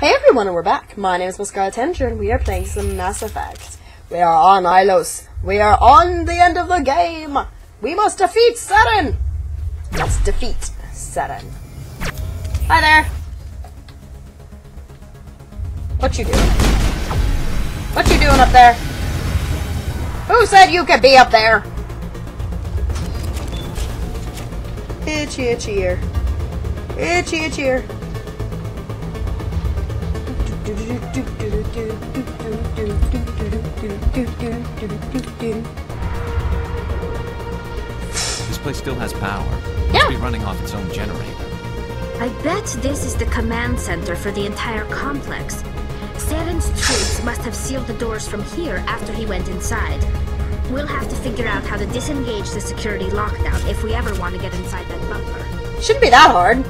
Hey everyone, and we're back. My name is MissScarletTanager, and we are playing some Mass Effect. We are on Ilos. We are on the end of the game. We must defeat Saren. Let's defeat Saren. Hi there. What you doing? What you doing up there? Who said you could be up there? Itchy, itchy ear. Itchy, itchy ear. This place still has power. Yeah. Must be running off its own generator. I bet this is the command center for the entire complex. Saren's troops must have sealed the doors from here after he went inside. We'll have to figure out how to disengage the security lockdown if we ever want to get inside that bunker. Shouldn't be that hard.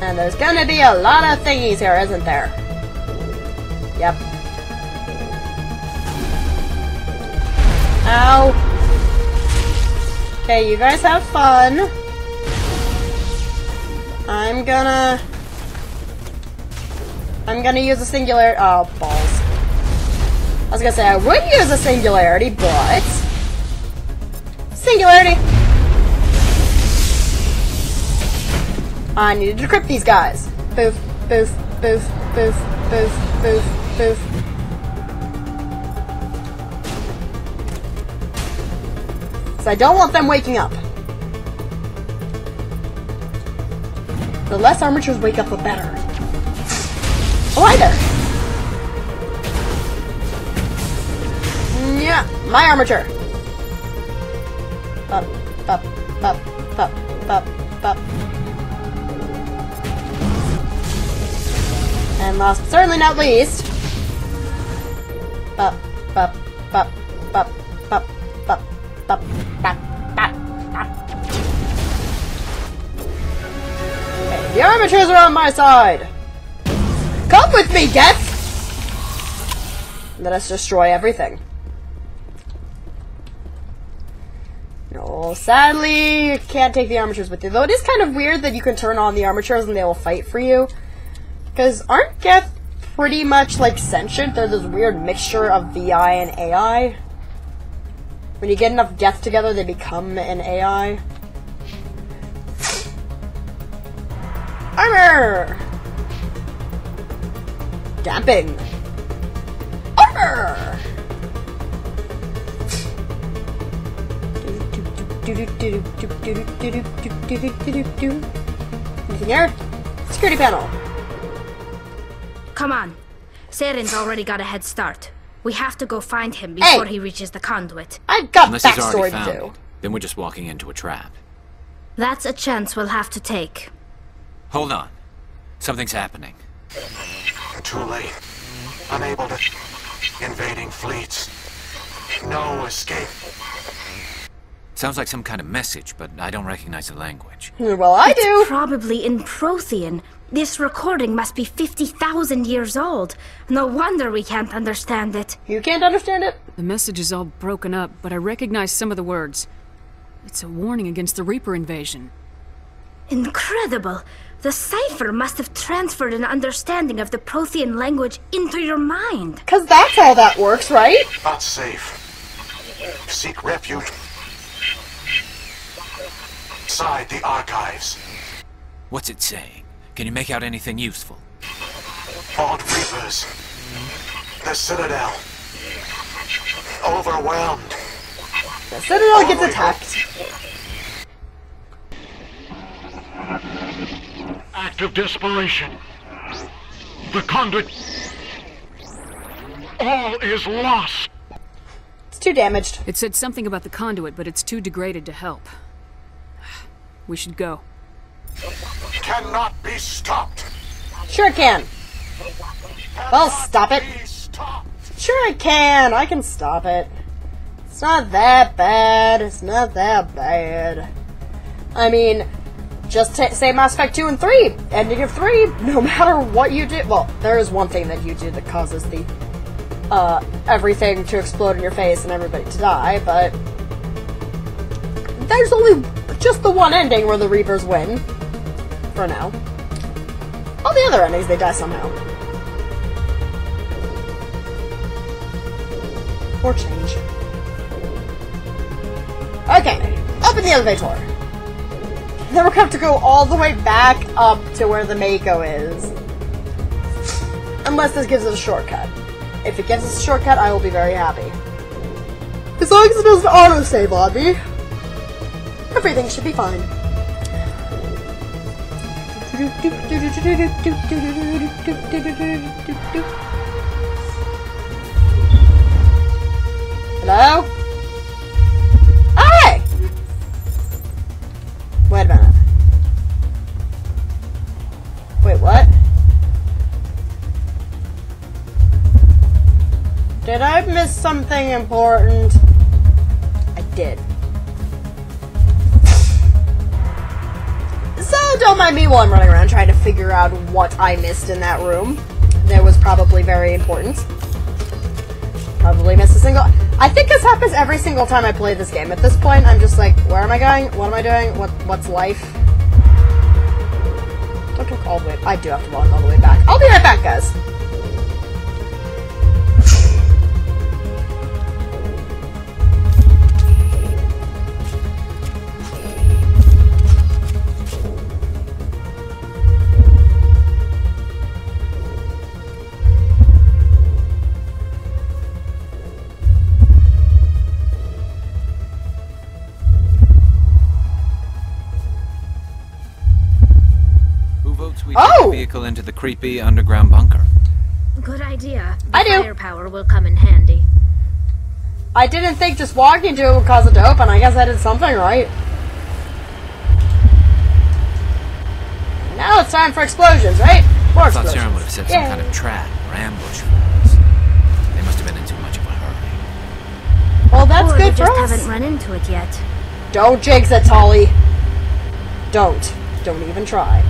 And there's gonna be a lot of thingies here, isn't there? Yep. Ow. Okay, you guys have fun. I'm gonna use a singularity. Oh, balls. I was gonna say I would use a singularity, but... Singularity! I needed to decrypt these guys. Boof, boof, boof, boof, boof, boof, boof. So I don't want them waking up. The less armatures wake up, the better. Oh, hi there. Yeah, my armature. Up, up, up, up, up, up. And last but certainly not least. Bup, bup, bup, bup, bup, bup, bup, bup, bup, bup. Okay, the armatures are on my side! Come with me, Geth! Let us destroy everything. No, sadly, you can't take the armatures with you. Though it is kind of weird that you can turn on the armatures and they will fight for you. Because aren't Geth pretty much like sentient? They're this weird mixture of VI and AI. When you get enough Geth together, they become an AI. Armor! Damping. Armor! Anything here? Security panel. Come on. Saren's already got a head start. We have to go find him before he reaches the conduit. I've got backstory to do. Then we're just walking into a trap. That's a chance we'll have to take. Hold on. Something's happening. Too late. Unable to... Invading fleets. No escape. Sounds like some kind of message, but I don't recognize the language. Well, I do. It's probably in Prothean. This recording must be 50,000 years old. No wonder we can't understand it. You can't understand it? The message is all broken up, but I recognize some of the words. It's a warning against the Reaper invasion. Incredible! The cipher must have transferred an understanding of the Prothean language into your mind. 'Cause that's how that works, right? Not safe. Seek refuge. Inside the archives. What's it saying? Can you make out anything useful? Odd Reapers. The Citadel. Overwhelmed. The Citadel gets attacked. Act of desperation. The conduit. All is lost. It's too damaged. It said something about the conduit, but it's too degraded to help. We should go. Cannot be stopped. Sure can. Well, stop it. Sure I can. I can stop it. It's not that bad. It's not that bad. I mean, just say Mass Effect 2 and 3. Ending of 3, no matter what you do. Well, there is one thing that you do that causes the everything to explode in your face and everybody to die, but there's only just the one ending where the Reapers win. For now. All the other enemies, they die somehow. Or change. Okay, up in the elevator. Then we're gonna have to go all the way back up to where the Mako is. Unless this gives us a shortcut. If it gives us a shortcut, I will be very happy. As long as it doesn't autosave on me, everything should be fine. Hello? Alright! Wait a minute. Wait, what? Did I miss something important? I did. So, don't mind me while I'm running around trying to figure out what I missed in that room. That was probably very important. Probably missed a single... I think this happens every single time I play this game. At this point, I'm just like, where am I going? What am I doing? What's life? Don't talk all the way... I do have to walk all the way back. I'll be right back, guys. Into the creepy underground bunker. Good idea. The firepower will come in handy. I didn't think just walking to it would cause it to open. I guess I did something right. Now it's time for explosions, right? More explosions. I thought Saren would have set some kind of trap or ambush for us. They must have been in too much of a hurry. Well, that's good for us. Or they just haven't run into it yet. Don't jinx it, Tali. Don't. Don't even try.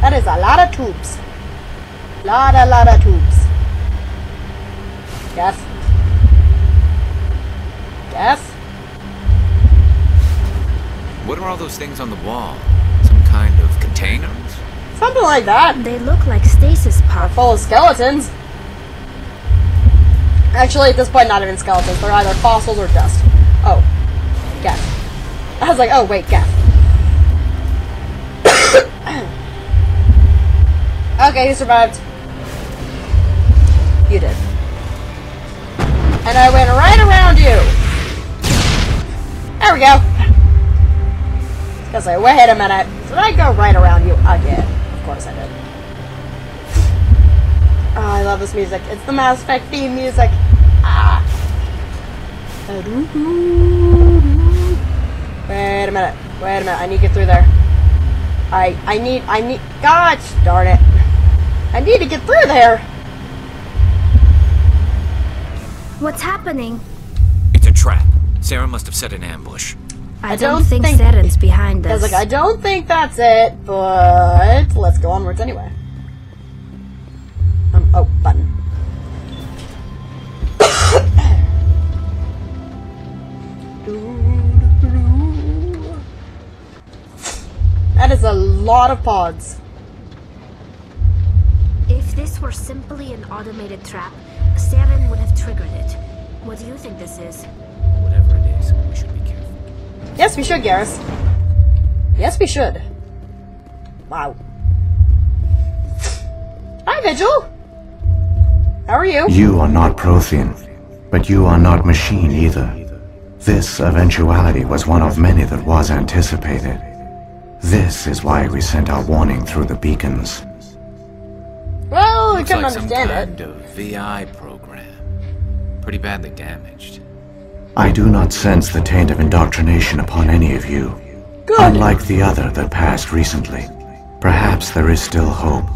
That is a lot of tubes. Lot of tubes. Geth. Geth. What are all those things on the wall? Some kind of containers? Something like that. They look like stasis pods. Full of skeletons. Actually, at this point, not even skeletons. They're either fossils or dust. Oh. Geth. I was like, oh, wait, Geth. Okay, he survived. You did. And I went right around you. There we go. Because I wait a minute. Did I go right around you again? Of course I did. Oh, I love this music. It's the Mass Effect theme music. Ah. Wait a minute. Wait a minute. I need to get through there. I need. God darn it. I need to get through there! What's happening? It's a trap. Saren must have set an ambush. I don't think Saren's behind us. I was like, I don't think that's it, but let's go onwards anyway. Oh, button. That is a lot of pods. If this were simply an automated trap, Saren would have triggered it. What do you think this is? Whatever it is, we should be careful. Yes, we should, Garrus. Yes, we should. Wow. Hi, Vigil! How are you? You are not Prothean, but you are not machine either. This eventuality was one of many that was anticipated. This is why we sent our warning through the beacons. Well, we couldn't understand it. Looks like some kind of VI program. Pretty badly damaged. I do not sense the taint of indoctrination upon any of you. Good. Unlike the other that passed recently. Perhaps there is still hope.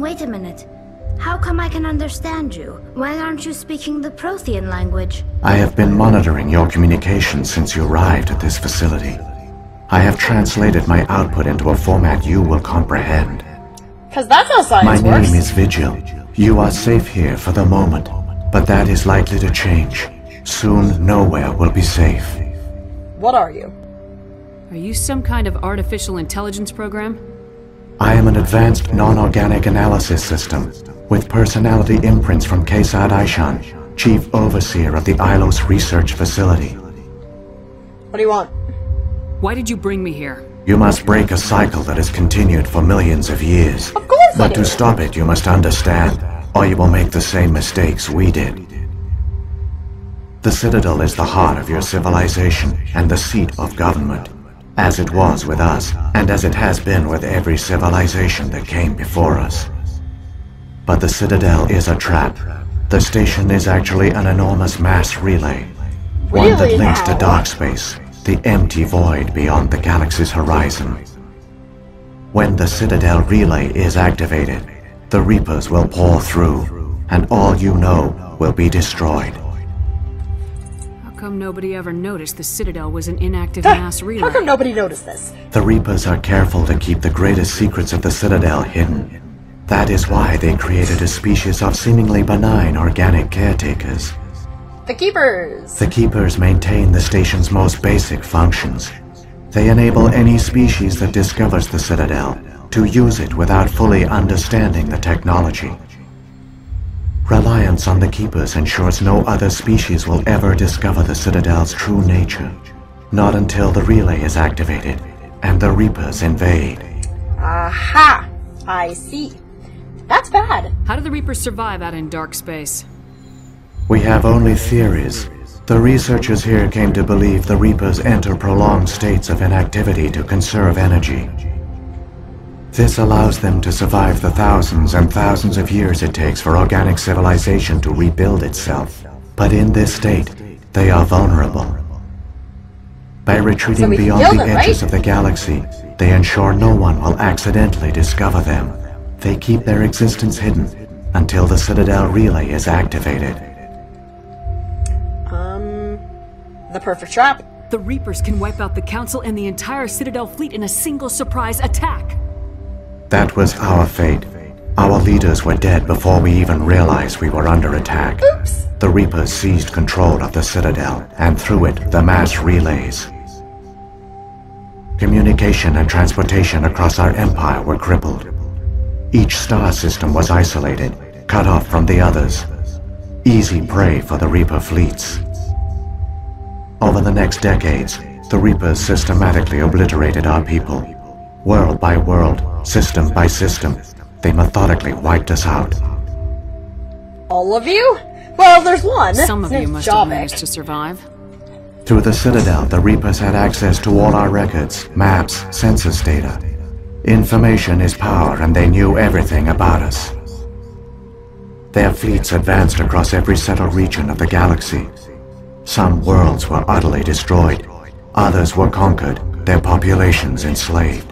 Wait a minute. How come I can understand you? Why aren't you speaking the Prothean language? I have been monitoring your communications since you arrived at this facility. I have translated my output into a format you will comprehend. Because that's how science works. My name is Vigil. You are safe here for the moment, but that is likely to change. Soon, nowhere will be safe. What are you? Are you some kind of artificial intelligence program? I am an advanced non-organic analysis system with personality imprints from Kesad Aishan, Chief Overseer of the Ilos Research Facility. What do you want? Why did you bring me here? You must break a cycle that has continued for millions of years. Of course. But to stop it, you must understand, or you will make the same mistakes we did. The Citadel is the heart of your civilization and the seat of government, as it was with us, and as it has been with every civilization that came before us. But the Citadel is a trap. The station is actually an enormous mass relay, one that links to dark space, the empty void beyond the galaxy's horizon. When the Citadel relay is activated, the Reapers will pour through, and all you know will be destroyed. How come nobody ever noticed the Citadel was an inactive mass relay? How come nobody noticed this? The Reapers are careful to keep the greatest secrets of the Citadel hidden. That is why they created a species of seemingly benign organic caretakers. The Keepers! The Keepers maintain the station's most basic functions. They enable any species that discovers the Citadel to use it without fully understanding the technology. Reliance on the Keepers ensures no other species will ever discover the Citadel's true nature. Not until the relay is activated and the Reapers invade. Aha! I see. That's bad. How do the Reapers survive out in dark space? We have only theories. The researchers here came to believe the Reapers enter prolonged states of inactivity to conserve energy. This allows them to survive the thousands and thousands of years it takes for organic civilization to rebuild itself. But in this state, they are vulnerable. By retreating beyond the edges of the galaxy, they ensure no one will accidentally discover them. They keep their existence hidden until the Citadel relay is activated. The perfect trap. The Reapers can wipe out the Council and the entire Citadel fleet in a single surprise attack. That was our fate. Our leaders were dead before we even realized we were under attack. Oops. The Reapers seized control of the Citadel, and through it, the mass relays. Communication and transportation across our empire were crippled. Each star system was isolated, cut off from the others. Easy prey for the Reaper fleets. Over the next decades, the Reapers systematically obliterated our people. World by world, system by system, they methodically wiped us out. All of you? Well, there's one. Some of you must have managed to survive. Through the Citadel, the Reapers had access to all our records, maps, census data. Information is power, and they knew everything about us. Their fleets advanced across every settled region of the galaxy. Some worlds were utterly destroyed. Others were conquered, their populations enslaved.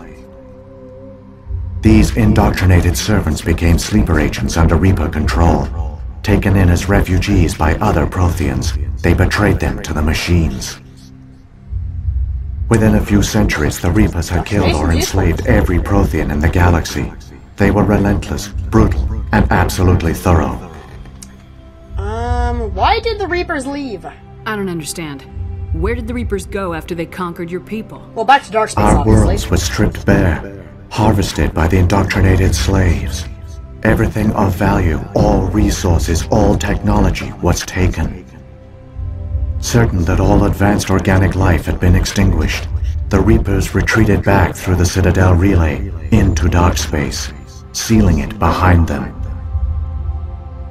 These indoctrinated servants became sleeper agents under Reaper control. Taken in as refugees by other Protheans, they betrayed them to the machines. Within a few centuries, the Reapers had killed or enslaved every Prothean in the galaxy. They were relentless, brutal, and absolutely thorough. Why did the Reapers leave? I don't understand. Where did the Reapers go after they conquered your people? Well, back to dark space, obviously. Our worlds were stripped bare, harvested by the indoctrinated slaves. Everything of value, all resources, all technology was taken. Certain that all advanced organic life had been extinguished, the Reapers retreated back through the Citadel relay into dark space, sealing it behind them.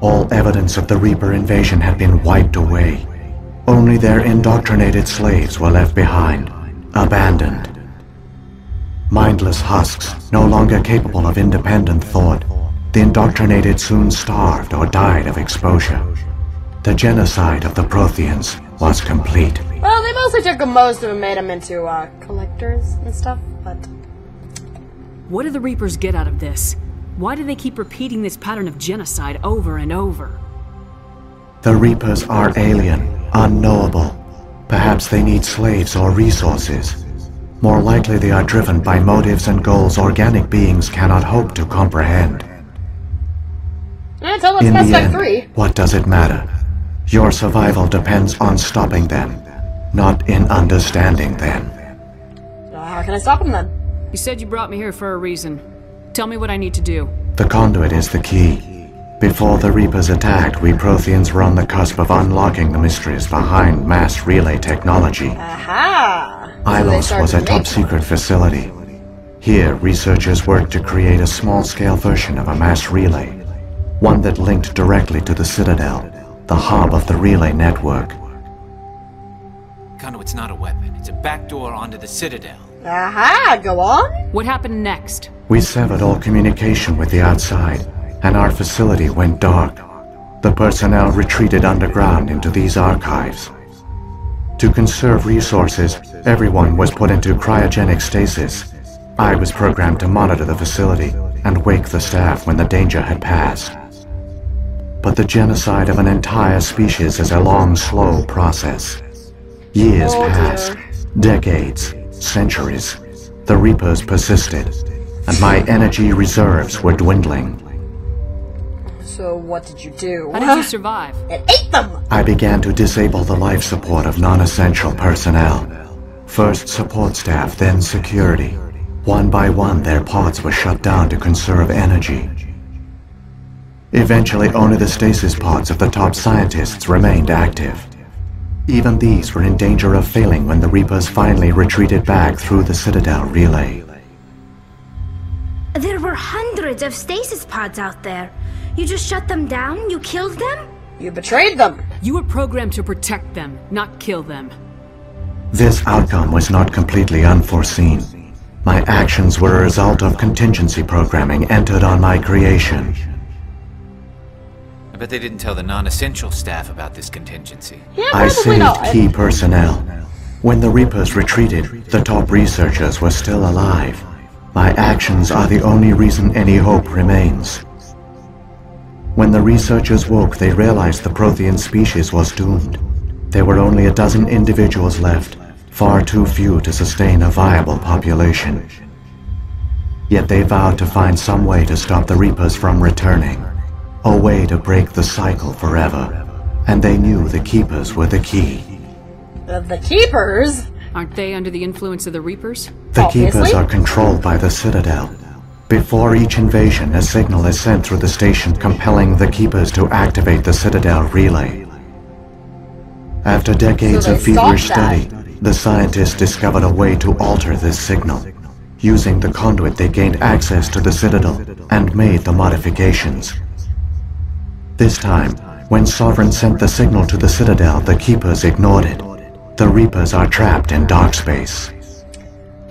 All evidence of the Reaper invasion had been wiped away. Only their indoctrinated slaves were left behind, abandoned. Mindless husks, no longer capable of independent thought, the indoctrinated soon starved or died of exposure. The genocide of the Protheans was complete. Well, they mostly took most of them and made them into collectors and stuff, but... What do the Reapers get out of this? Why do they keep repeating this pattern of genocide over and over? The Reapers are alien, unknowable. Perhaps they need slaves or resources. More likely they are driven by motives and goals organic beings cannot hope to comprehend. In the end, what does it matter? Your survival depends on stopping them, not in understanding them. can I stop him then? You said you brought me here for a reason. Tell me what I need to do. The conduit is the key. Before the Reapers attacked, we Protheans were on the cusp of unlocking the mysteries behind mass relay technology. Aha! Ilos was a top-secret facility. Here, researchers worked to create a small-scale version of a mass relay. One that linked directly to the Citadel, the hub of the relay network. Conduit's not a weapon. It's a backdoor onto the Citadel. Aha, go on. What happened next? We severed all communication with the outside, and our facility went dark. The personnel retreated underground into these archives. To conserve resources, everyone was put into cryogenic stasis. I was programmed to monitor the facility and wake the staff when the danger had passed. But the genocide of an entire species is a long, slow process. Years passed, decades, centuries. The Reapers persisted, and my energy reserves were dwindling. So what did you do? How did you survive? It ate them! I began to disable the life support of non-essential personnel. First support staff, then security. One by one, their pods were shut down to conserve energy. Eventually, only the stasis pods of the top scientists remained active. Even these were in danger of failing when the Reapers finally retreated back through the Citadel relay. There were hundreds of stasis pods out there. You just shut them down? You killed them? You betrayed them! You were programmed to protect them, not kill them. This outcome was not completely unforeseen. My actions were a result of contingency programming entered on my creation. I bet they didn't tell the non-essential staff about this contingency. Yeah, I saved key personnel. When the Reapers retreated, the top researchers were still alive. My actions are the only reason any hope remains. When the researchers woke, they realized the Prothean species was doomed. There were only a dozen individuals left. Far too few to sustain a viable population. Yet they vowed to find some way to stop the Reapers from returning. A way to break the cycle forever. And they knew the Keepers were the key. The Keepers? Aren't they under the influence of the Reapers? The Keepers are controlled by the Citadel. Before each invasion, a signal is sent through the station compelling the Keepers to activate the Citadel relay. After decades of feverish study, the scientists discovered a way to alter this signal. Using the conduit, they gained access to the Citadel and made the modifications. This time, when Sovereign sent the signal to the Citadel, the Keepers ignored it. The Reapers are trapped in dark space.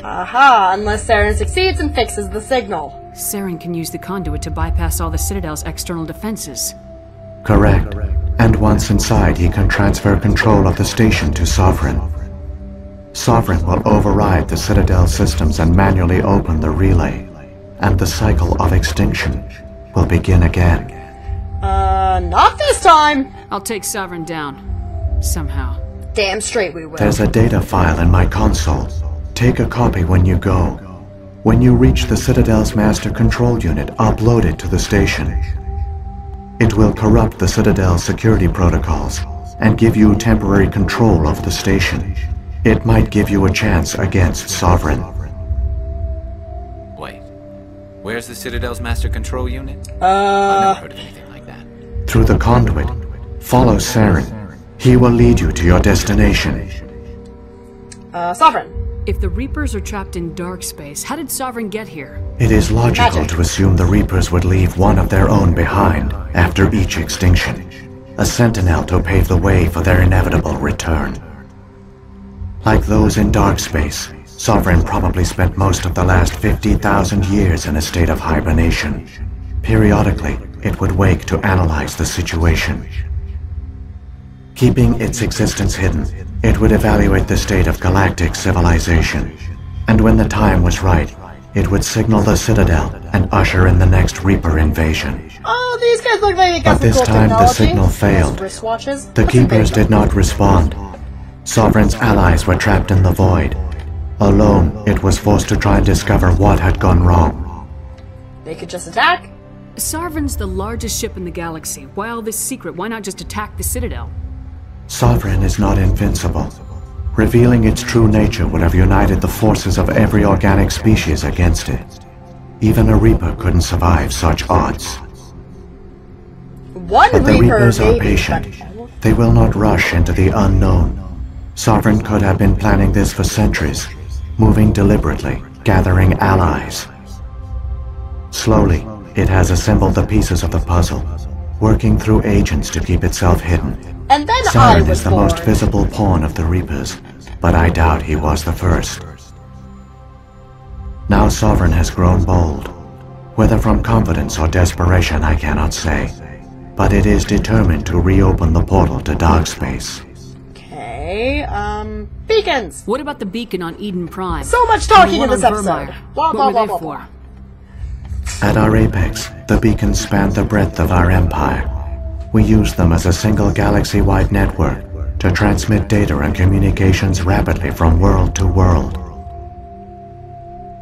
Aha, unless Saren succeeds and fixes the signal. Saren can use the conduit to bypass all the Citadel's external defenses. Correct. And once inside, he can transfer control of the station to Sovereign. Sovereign will override the Citadel systems and manually open the relay, and the cycle of extinction will begin again. Not this time! I'll take Sovereign down. Somehow. Damn straight we will. There's a data file in my console. Take a copy when you go. When you reach the Citadel's master control unit, upload it to the station. It will corrupt the Citadel's security protocols and give you temporary control of the station. It might give you a chance against Sovereign. Wait, where's the Citadel's master control unit? I've never heard of anything like that. Through the conduit, follow Saren. He will lead you to your destination. Sovereign. If the Reapers are trapped in dark space, how did Sovereign get here? It is logical to assume the Reapers would leave one of their own behind after each extinction. A sentinel to pave the way for their inevitable return. Like those in dark space, Sovereign probably spent most of the last 50,000 years in a state of hibernation. Periodically, it would wake to analyze the situation. Keeping its existence hidden, it would evaluate the state of galactic civilization. And when the time was right, it would signal the Citadel and usher in the next Reaper invasion. Oh, these guys look like they got some cool technology. But this time the signal failed. The Keepers did not respond. Sovereign's allies were trapped in the void. Alone, it was forced to try and discover what had gone wrong. They could just attack? Sovereign's the largest ship in the galaxy. Why all this secret? Why not just attack the Citadel? Sovereign is not invincible. revealing its true nature would have united the forces of every organic species against it. Even a Reaper couldn't survive such odds. But the Reapers are patient. They will not rush into the unknown. Sovereign could have been planning this for centuries, moving deliberately, gathering allies. Slowly, it has assembled the pieces of the puzzle, working through agents to keep itself hidden. And then Saren is the most visible pawn of the Reapers, but I doubt he was the first. Now Sovereign has grown bold. Whether from confidence or desperation, I cannot say. But it is determined to reopen the portal to dark space. Okay, beacons! What about the beacon on Eden Prime? So much talking in this episode! Blah, blah, blah, blah, blah. At our apex, the beacons spanned the breadth of our empire. We used them as a single galaxy-wide network to transmit data and communications rapidly from world to world.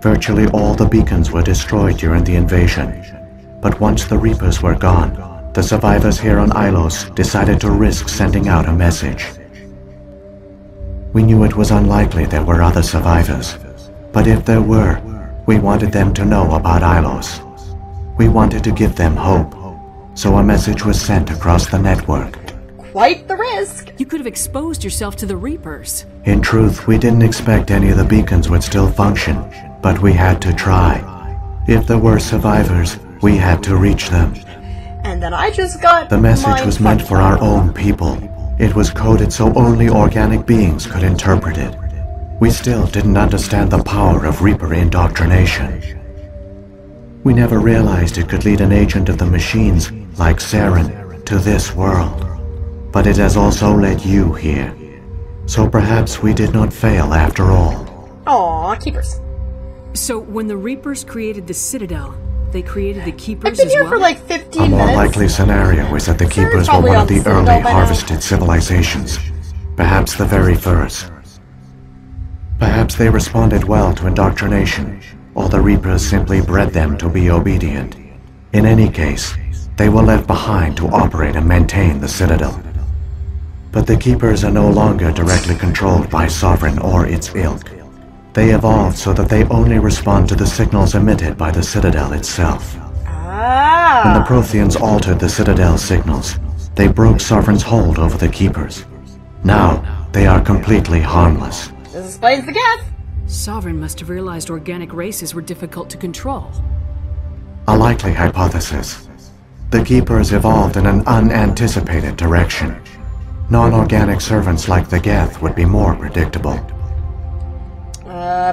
Virtually all the beacons were destroyed during the invasion, but once the Reapers were gone, the survivors here on Ilos decided to risk sending out a message. We knew it was unlikely there were other survivors, but if there were, we wanted them to know about Ilos. We wanted to give them hope, so a message was sent across the network. Quite the risk! You could have exposed yourself to the Reapers. In truth, we didn't expect any of the beacons would still function, but we had to try. If there were survivors, we had to reach them. And then I just got... The message was meant for our own people. It was coded so only organic beings could interpret it. We still didn't understand the power of Reaper indoctrination. We never realized it could lead an agent of the machines, like Saren, to this world. But it has also led you here. So perhaps we did not fail after all. Aww, Keepers. So when the Reapers created the Citadel, they created the Keepers as well? I've been here for like 15 minutes. A more likely scenario is that the Keepers were one of the early harvested civilizations. Perhaps the very first. Perhaps they responded well to indoctrination, or the Reapers simply bred them to be obedient. In any case, they were left behind to operate and maintain the Citadel. But the Keepers are no longer directly controlled by Sovereign or its ilk. They evolved so that they only respond to the signals emitted by the Citadel itself. When the Protheans altered the Citadel signals, they broke Sovereign's hold over the Keepers. Now, they are completely harmless. This explains the Geth! Sovereign must have realized organic races were difficult to control. A likely hypothesis. The Keepers evolved in an unanticipated direction. Non-organic servants like the Geth would be more predictable.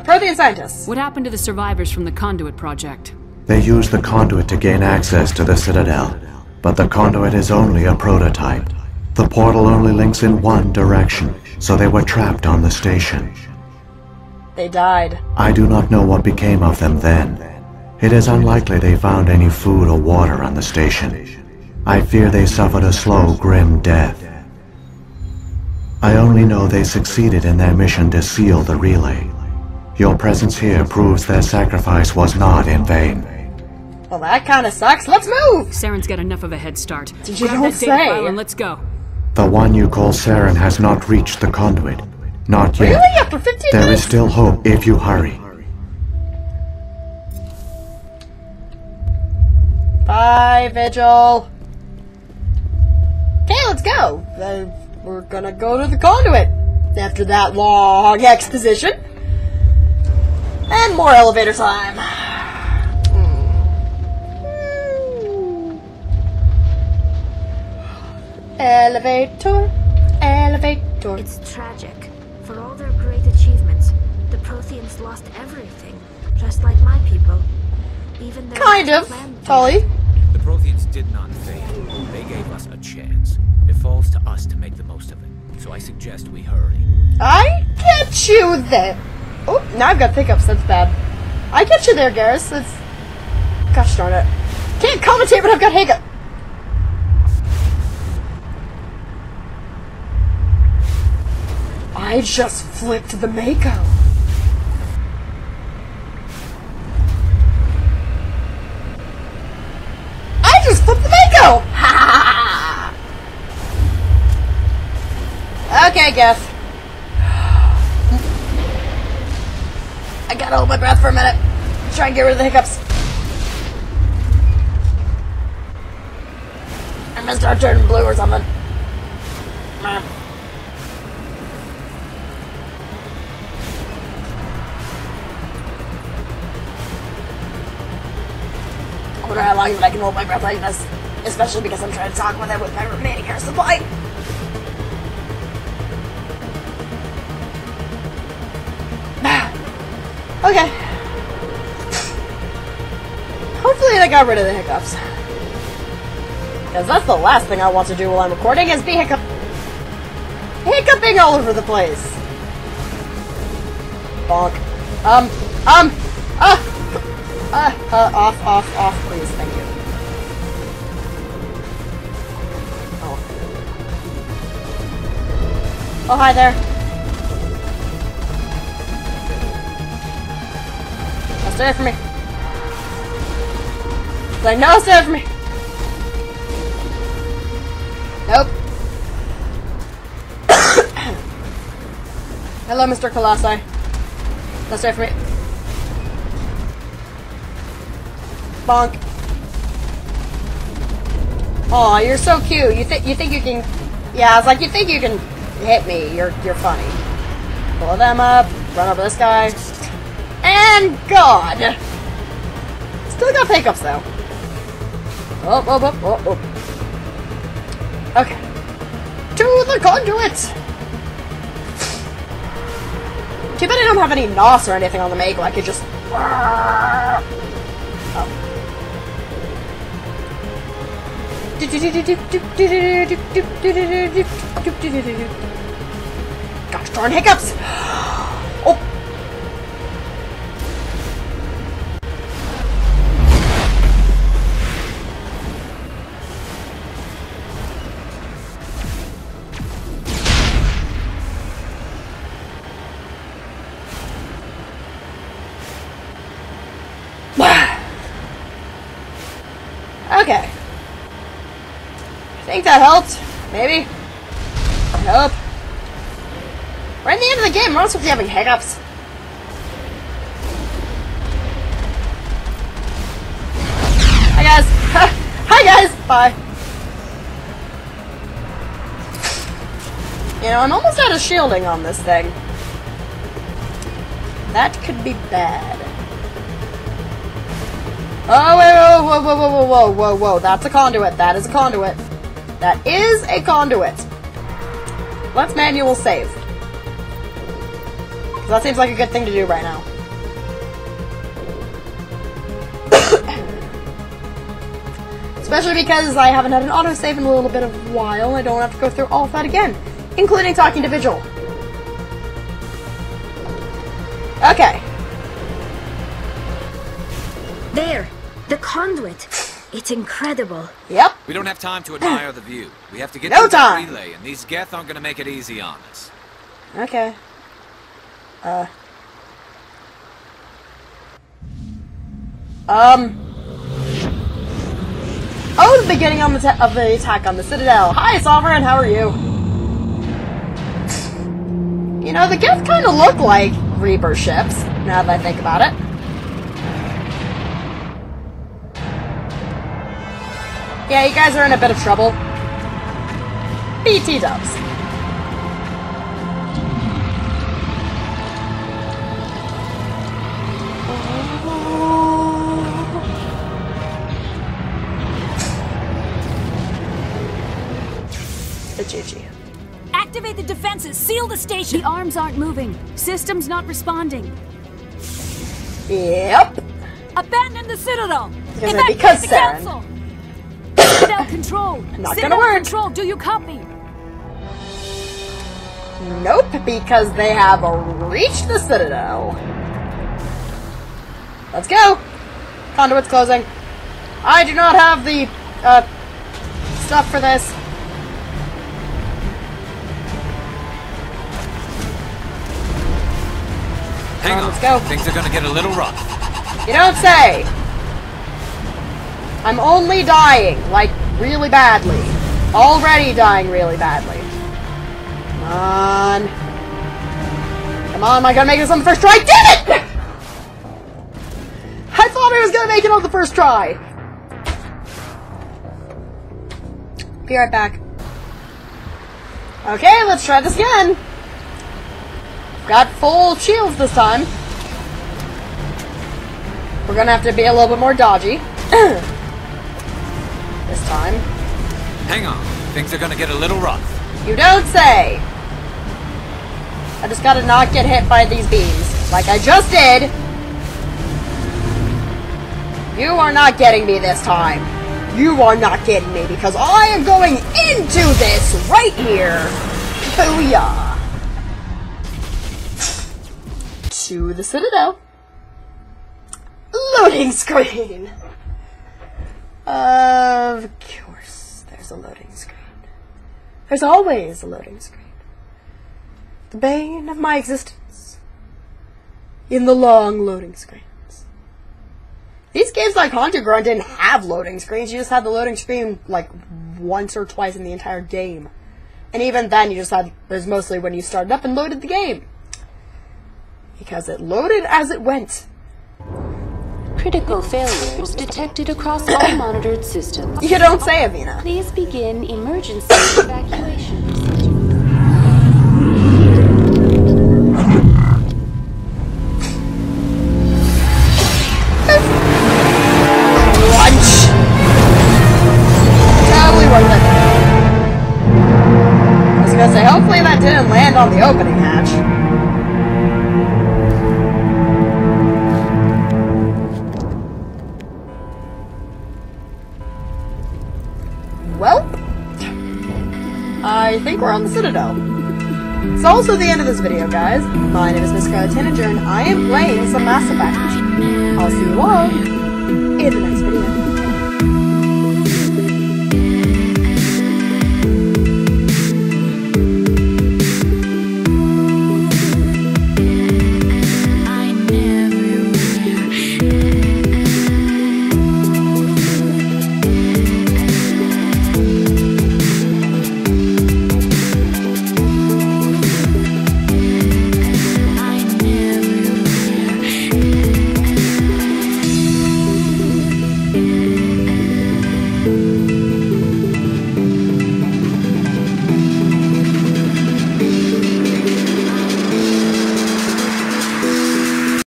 Prothean scientists. What happened to the survivors from the Conduit project? They used the Conduit to gain access to the Citadel, but the Conduit is only a prototype. The portal only links in one direction. So they were trapped on the station. They died. I do not know what became of them then. It is unlikely they found any food or water on the station. I fear they suffered a slow, grim death. I only know they succeeded in their mission to seal the relay. Your presence here proves their sacrifice was not in vain. Well, that kind of sucks. Let's move! Saren's got enough of a head start. You don't say! And let's go. The one you call Saren has not reached the Conduit. Not yet. Really? After 15 minutes? There is still hope if you hurry. Bye, Vigil. Okay, let's go. Then we're gonna go to the Conduit. After that long exposition. And more elevator time. Elevator, elevator. It's tragic. For all their great achievements, the Protheans lost everything, just like my people. Even their kind of, Tali. The Protheans did not fail. They gave us a chance. It falls to us to make the most of it. So I suggest we hurry. I get you there. Oh, now I've got pickups. That's bad. I get you there, Garrus. That's... Gosh darn it. Can't commentate when I've got hiccups. I just flipped the Mako. I just flipped the Mako! Ha! Okay, Geth. I gotta hold my breath for a minute. Try and get rid of the hiccups. I'm gonna start turning blue or something. I wonder how long I can hold my breath like this, especially because I'm trying to talk with it with my remaining air supply. Okay. Hopefully I got rid of the hiccups. Because that's the last thing I want to do while I'm recording is be hiccuping all over the place. Bonk. Off, please, thank you. Oh. Oh, hi there. Stay away from me. Like, no, stay away from me. Nope. Hello, Mr. Colossi. No, stay away from me. Bonk. Aw, you're so cute. You think you can? Yeah, I was like, you think you can hit me? You're funny. Blow them up. Run over this guy. And God! Still got pickups though. Oh. Okay. To the conduit! Too bad I don't have any NOS or anything on the Mako. I could just. Oh. Gosh darn hiccups! Oh! Okay. I think that helped. Maybe. I hope. We're at the end of the game. We're not supposed to be having hiccups. Hi guys. Hi guys. Bye. You know, I'm almost out of shielding on this thing. That could be bad. Oh, wait, whoa, that's a conduit, that is a conduit. Let's manual save. That seems like a good thing to do right now. Especially because I haven't had an autosave in a little bit of a while, I don't have to go through all of that again, including talking to Vigil. Okay. There! The conduit! It's incredible. Yep. We don't have time to admire the view. We have to get to the relay, and these Geth aren't gonna make it easy on us. Okay. Oh, the beginning on of the attack on the Citadel. Hi, Sovereign, how are you? You know, the Geth kinda look like Reaper ships, now that I think about it. Yeah, you guys are in a bit of trouble. BT dubs. GG. Activate the defenses. Seal the station. The arms aren't moving. System's not responding. Yep. Abandon the Citadel. Because the Saren. Council. Citadel control! Not gonna work! Control, do you copy? Nope, because they have reached the Citadel. Let's go! Conduit's closing. I do not have the, stuff for this. Hang on, let's go. Things are gonna get a little rough. You don't say! I'm only dying, like, really badly. Already dying really badly. Come on. Come on, am I gonna make this on the first try? Damn it! Let's try! Be right back. Okay, let's try this again! Got full shields this time. We're gonna have to be a little bit more dodgy. This time. Hang on. Things are gonna get a little rough. You don't say! I just gotta not get hit by these beams. Like I just did! You are not getting me this time. You are not getting me because I am going into this right here! Booyah! To the Citadel. Loading screen! Of course, there's a loading screen. There's always a loading screen. The bane of my existence. In the long loading screens. These games like Haunted Ground didn't have loading screens. You just had the loading screen like once or twice in the entire game. And even then, you just had, it was mostly when you started up and loaded the game. Because it loaded as it went. Critical failures detected across all monitored systems. You don't say, Amina. Please begin emergency evacuation procedure. Lunch! Totally worth it. I was gonna say, hopefully that didn't land on the opening hatch. I think we're on the Citadel. It's also the end of this video, guys. My name is MissScarletTanager, and I am playing some Mass Effect. I'll see you all in the next video.